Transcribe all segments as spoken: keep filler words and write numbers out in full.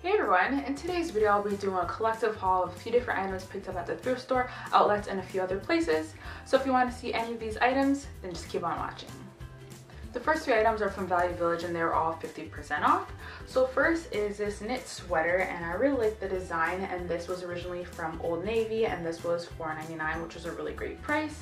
Hey everyone, in today's video I'll be doing a collective haul of a few different items picked up at the thrift store, outlets, and a few other places. So if you want to see any of these items, then just keep on watching. The first three items are from Value Village and they're all fifty percent off. So first is this knit sweater, and I really like the design, and this was originally from Old Navy and this was four ninety-nine, which was a really great price.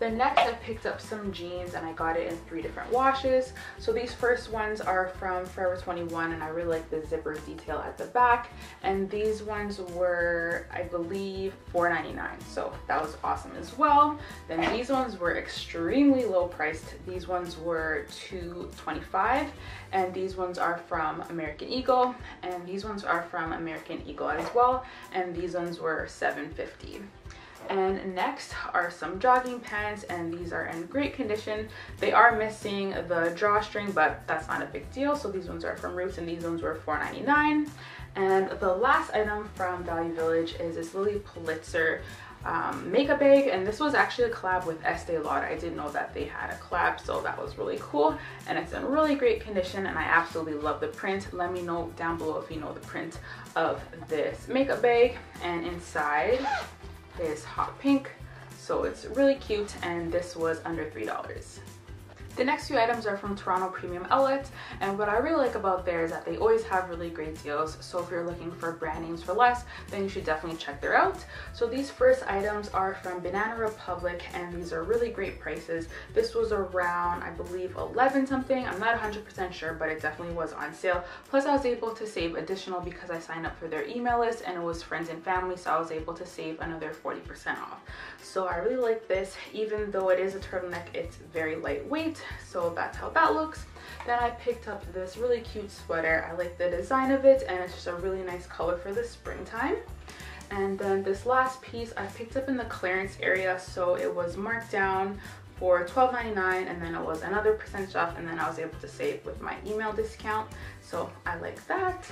Then next I picked up some jeans and I got it in three different washes. So these first ones are from Forever twenty-one and I really like the zipper detail at the back, and these ones were, I believe, four ninety-nine, so that was awesome as well. Then these ones were extremely low priced. These ones were two twenty-five, and these ones are from American Eagle, and these ones are from American Eagle as well, and these ones were seven fifty. And next are some jogging pants, and these are in great condition. They are missing the drawstring, but that's not a big deal. So these ones are from Roots and these ones were four ninety-nine. And the last item from Value Village is this Lilly Pulitzer um, makeup bag, and this was actually a collab with Estee Lauder. I didn't know that they had a collab, so that was really cool, and it's in really great condition and I absolutely love the print. Let me know down below if you know the print of this makeup bag. And inside is hot pink, so it's really cute, and this was under three dollars. The next few items are from Toronto Premium Outlets, and what I really like about there is that they always have really great deals, so if you're looking for brand names for less, then you should definitely check them out. So these first items are from Banana Republic, and these are really great prices. This was around, I believe, eleven something, I'm not one hundred percent sure, but it definitely was on sale. Plus I was able to save additional because I signed up for their email list, and it was friends and family, so I was able to save another forty percent off. So I really like this. Even though it is a turtleneck, it's very lightweight, so that's how that looks. Then I picked up this really cute sweater. I like the design of it, and it's just a really nice color for the springtime. And then this last piece I picked up in the clearance area, so it was marked down for twelve ninety-nine, and then it was another percentage off, and then I was able to save with my email discount, so I like that.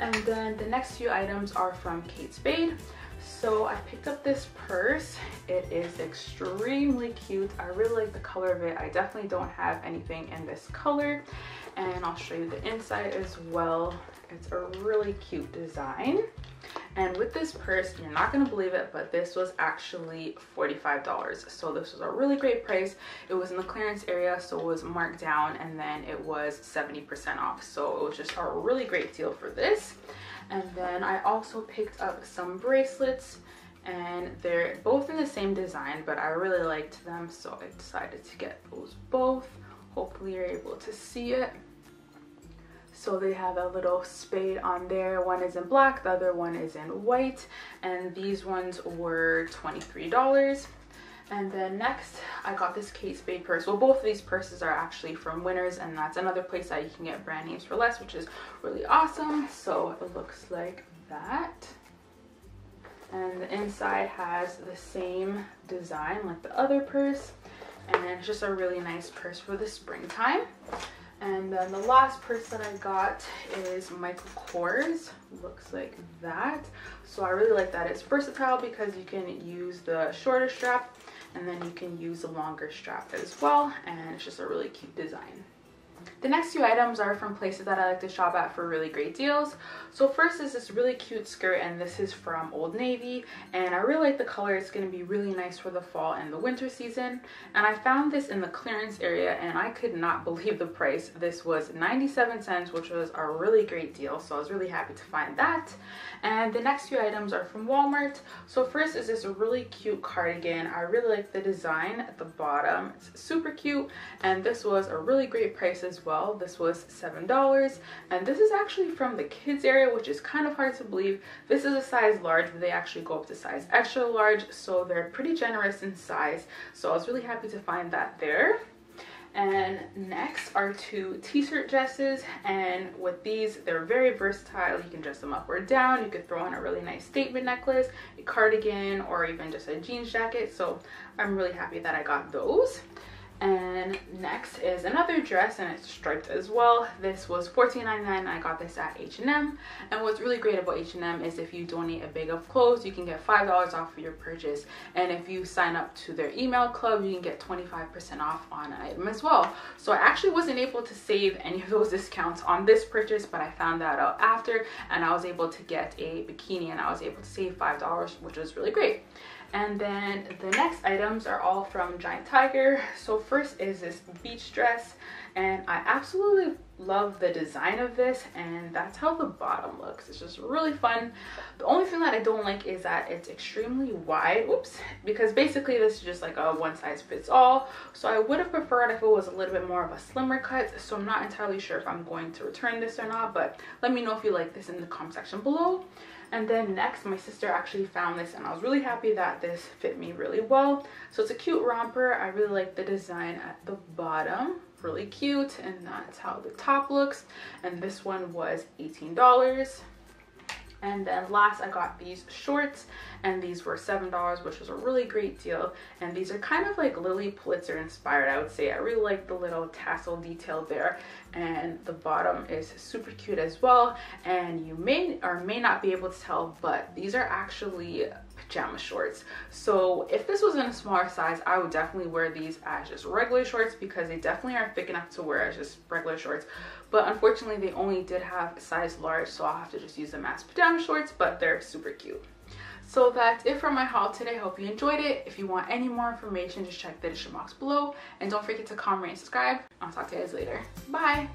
And then the next few items are from Kate Spade. So I picked up this purse. It is extremely cute. I really like the color of it. I definitely don't have anything in this color, and I'll show you the inside as well. It's a really cute design. And with this purse, you're not going to believe it, but this was actually forty-five dollars. So this was a really great price. It was in the clearance area, so it was marked down, and then it was seventy percent off. So it was just a really great deal for this. And then I also picked up some bracelets, and they're both in the same design, but I really liked them, so I decided to get those both. Hopefully you're able to see it. So they have a little spade on there. One is in black, the other one is in white, and these ones were twenty-three dollars. And then next, I got this Kate Spade purse. Well, both of these purses are actually from Winners, and that's another place that you can get brand names for less, which is really awesome. So it looks like that. And the inside has the same design like the other purse, and it's just a really nice purse for the springtime. And then the last purse that I got is Michael Kors. Looks like that. So I really like that. It's versatile because you can use the shorter strap, and then you can use a longer strap as well, and it's just a really cute design. The next few items are from places that I like to shop at for really great deals. So first is this really cute skirt, and this is from Old Navy, and I really like the color. It's going to be really nice for the fall and the winter season, and I found this in the clearance area, and I could not believe the price. This was ninety-seven cents, which was a really great deal, so I was really happy to find that. And the next few items are from Walmart. So first is this really cute cardigan. I really like the design at the bottom. It's super cute, and this was a really great price as well. This was seven dollars, and this is actually from the kids area, which is kind of hard to believe. This is a size large, but they actually go up to size extra large, so they're pretty generous in size, so I was really happy to find that there. And next are two t-shirt dresses, and with these, they're very versatile. You can dress them up or down. You could throw on a really nice statement necklace, a cardigan, or even just a jeans jacket, so I'm really happy that I got those. And next is another dress, and it's striped as well. This was fourteen ninety-nine. I got this at H and M. And what's really great about H and M is if you donate a bag of clothes, you can get five dollars off of your purchase. And if you sign up to their email club, you can get twenty-five percent off on an item as well. So I actually wasn't able to save any of those discounts on this purchase, but I found that out after, and I was able to get a bikini and I was able to save five dollars, which was really great. And then the next items are all from Giant Tiger. So first is this beach dress, and I absolutely love the design of this, and that's how the bottom looks. It's just really fun. The only thing that I don't like is that it's extremely wide, oops, because basically this is just like a one size fits all. So I would have preferred if it was a little bit more of a slimmer cut. So I'm not entirely sure if I'm going to return this or not, but let me know if you like this in the comment section below. And then next, my sister actually found this, and I was really happy that this fit me really well. So it's a cute romper. I really like the design at the bottom, really cute, and that's how the top looks. And this one was eighteen dollars. And then last, I got these shorts, and these were seven dollars, which was a really great deal. And these are kind of like Lilly Pulitzer inspired, I would say. I really like the little tassel detail there, and the bottom is super cute as well. And you may or may not be able to tell, but these are actually pajama shorts. So if this was in a smaller size, I would definitely wear these as just regular shorts, because they definitely aren't thick enough to wear as just regular shorts. But unfortunately, they only did have a size large, so I'll have to just use them as pajama shorts, but they're super cute. So that's it for my haul today. Hope you enjoyed it. If you want any more information, just check the description box below. And don't forget to comment, rate, and subscribe. I'll talk to you guys later. Bye!